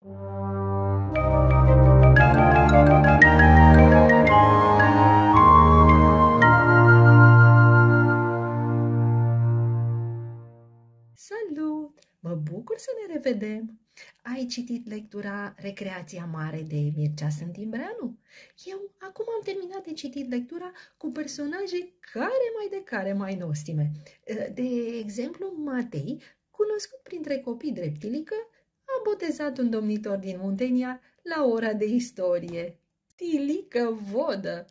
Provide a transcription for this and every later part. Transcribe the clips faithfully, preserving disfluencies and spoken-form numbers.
Salut! Mă bucur să ne revedem! Ai citit lectura Recreația mare de Mircea Sântimbreanu? Eu acum am terminat de citit lectura cu personaje care mai de care mai nostime. De exemplu, Matei, cunoscut printre copii drept Tilică, a botezat un domnitor din Muntenia la ora de istorie. Tilică Vodă!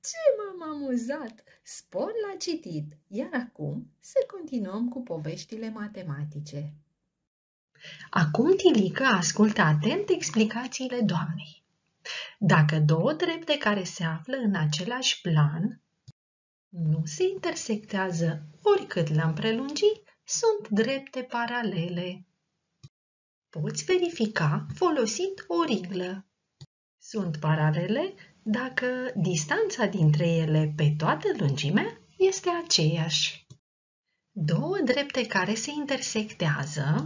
Ce m-am amuzat! Spor la citit! Iar acum să continuăm cu poveștile matematice. Acum Tilică ascultă atent explicațiile doamnei. Dacă două drepte care se află în același plan nu se intersectează oricât le-am prelungi, sunt drepte paralele. Poți verifica folosind o riglă. Sunt paralele dacă distanța dintre ele pe toată lungimea este aceeași. Două drepte care se intersectează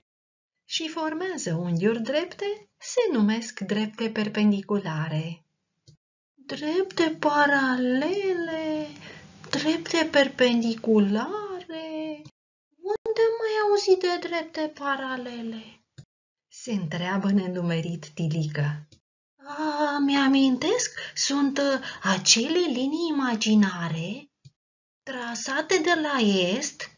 și formează unghiuri drepte se numesc drepte perpendiculare. Drepte paralele, drepte perpendiculare. Unde mai auzi de drepte paralele? Se întreabă nenumerit Tilică. A, mi-amintesc, sunt acele linii imaginare trasate de la est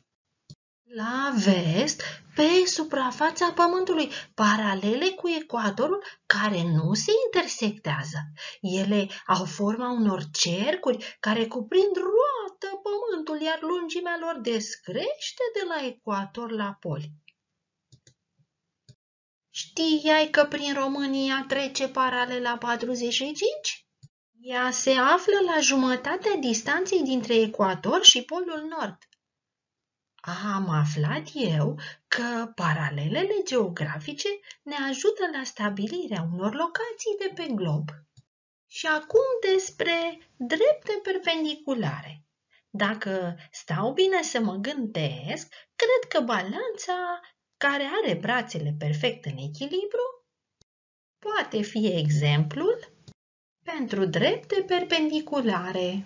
la vest pe suprafața Pământului, paralele cu ecuatorul, care nu se intersectează. Ele au forma unor cercuri care cuprind roată Pământul, iar lungimea lor descrește de la ecuator la poli. Știai că prin România trece paralela patruzeci și cinci? Ea se află la jumătatea distanței dintre ecuator și polul nord. Am aflat eu că paralelele geografice ne ajută la stabilirea unor locații de pe glob. Și acum despre drepte perpendiculare. Dacă stau bine să mă gândesc, cred că balanța care are brațele perfect în echilibru poate fi exemplul pentru drepte perpendiculare.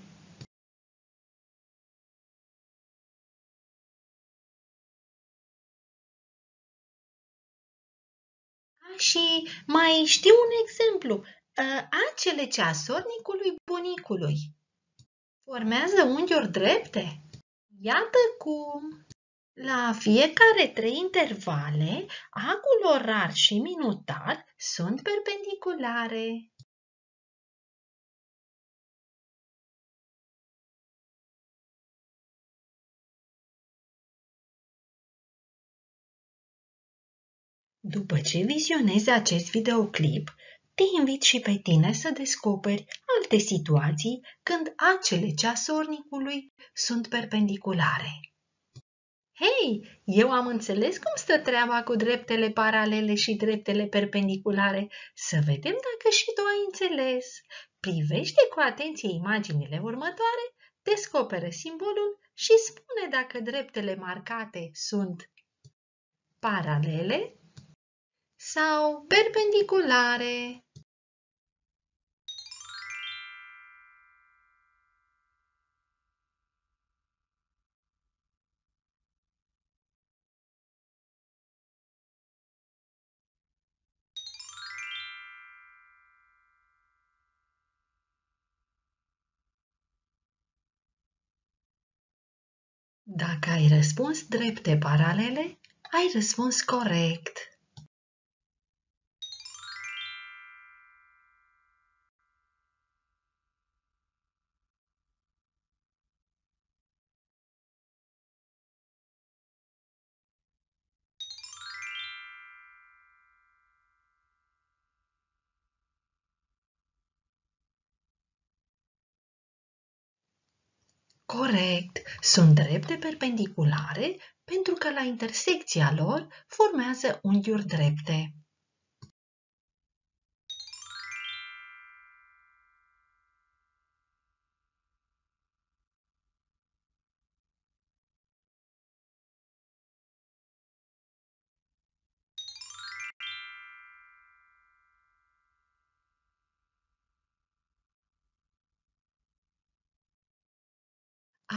Și mai știu un exemplu, acele ceasornicului bunicului. Formează unghiuri drepte? Iată cum! La fiecare trei intervale, acul orar și minutar sunt perpendiculare. După ce vizionezi acest videoclip, te invit și pe tine să descoperi alte situații când acele ceasornicului sunt perpendiculare. Hei, eu am înțeles cum stă treaba cu dreptele paralele și dreptele perpendiculare. Să vedem dacă și tu ai înțeles. Privește cu atenție imaginile următoare, descoperă simbolul și spune dacă dreptele marcate sunt paralele sau perpendiculare. Dacă ai răspuns drepte paralele, ai răspuns corect. Corect! Sunt drepte perpendiculare pentru că la intersecția lor formează unghiuri drepte.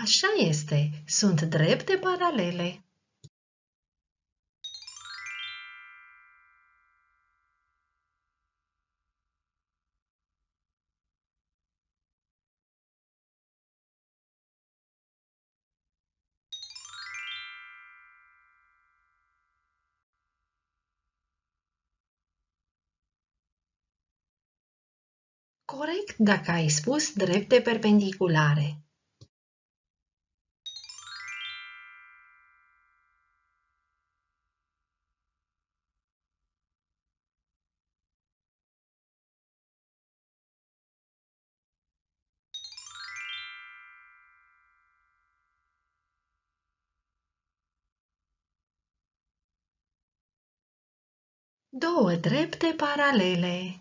Așa este, sunt drepte paralele. Corect dacă ai spus drepte perpendiculare. Două drepte paralele.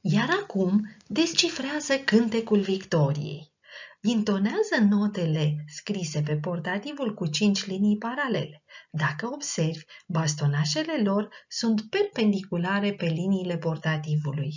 Iar acum descifrează cântecul Victoriei. Intonează notele scrise pe portativul cu cinci linii paralele. Dacă observi, bastonașele lor sunt perpendiculare pe liniile portativului.